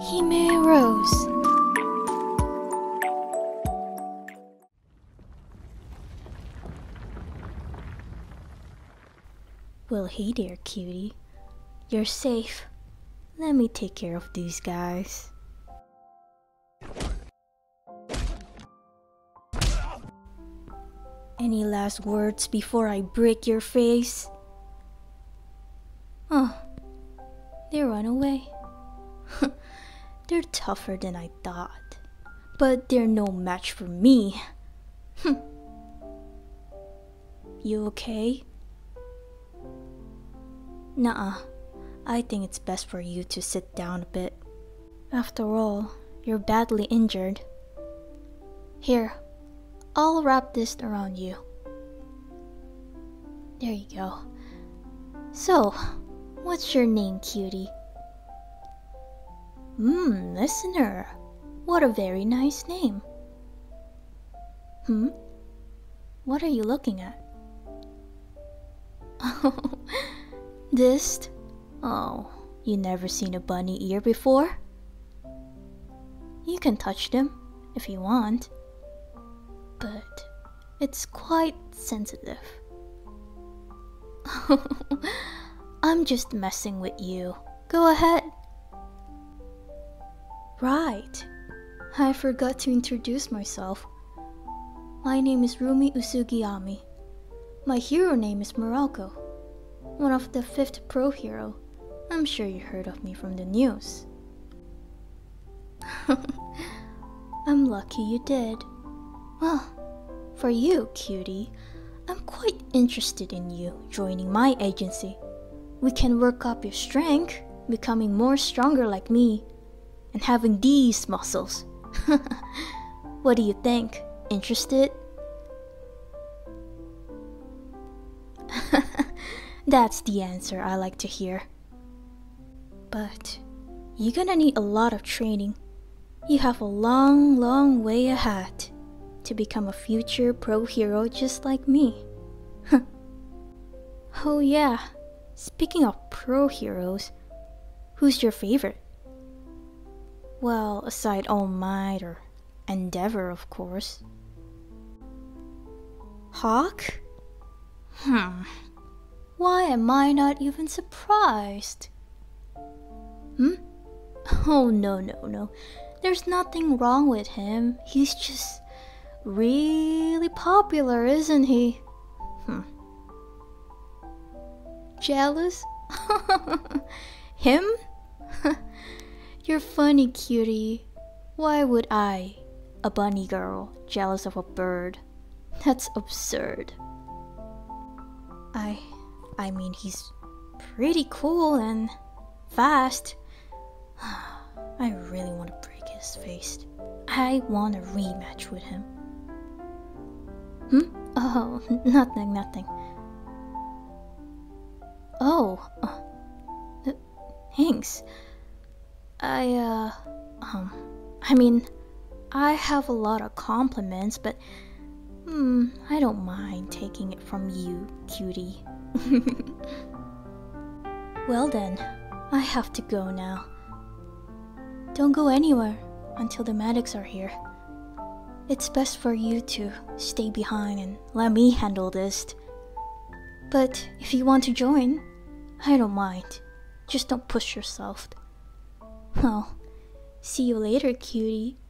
Hime rose. Well, hey there, cutie. You're safe. Let me take care of these guys. Any last words before I break your face? Oh, they run away. They're tougher than I thought, but they're no match for me. You okay? Nuh-uh. I think it's best for you to sit down a bit. After all, you're badly injured. Here, I'll wrap this around you. There you go. So, what's your name, cutie? Listener. What a very nice name. What are you looking at? Oh, this? Oh, you never seen a bunny ear before? You can touch them if you want, but it's quite sensitive. I'm just messing with you. Go ahead. Right, I forgot to introduce myself. My name is Rumi Usugiyami. My hero name is Miruko, one of the 5th pro hero. I'm sure you heard of me from the news. I'm lucky you did. Well, for you, cutie, I'm quite interested in you joining my agency. We can work up your strength, becoming more stronger like me. And having these muscles. What do you think? Interested? That's the answer I like to hear. But you're gonna need a lot of training. You have a long way ahead to become a future pro hero just like me. Oh yeah, speaking of pro heroes, who's your favorite? Well, aside All Might or Endeavor, of course. Hawk? Why am I not even surprised? Oh, no. There's nothing wrong with him. He's just really popular, isn't he? Jealous? Him? You're funny, cutie. Why would I, a bunny girl, jealous of a bird? That's absurd. I mean, he's pretty cool and fast. I really want to break his face. I want a rematch with him. Oh, nothing. Oh, thanks. I have a lot of compliments, but I don't mind taking it from you, cutie. Well then, I have to go now. Don't go anywhere until the medics are here. It's best for you to stay behind and let me handle this. But if you want to join, I don't mind. Just don't push yourself. Well, see you later, cutie.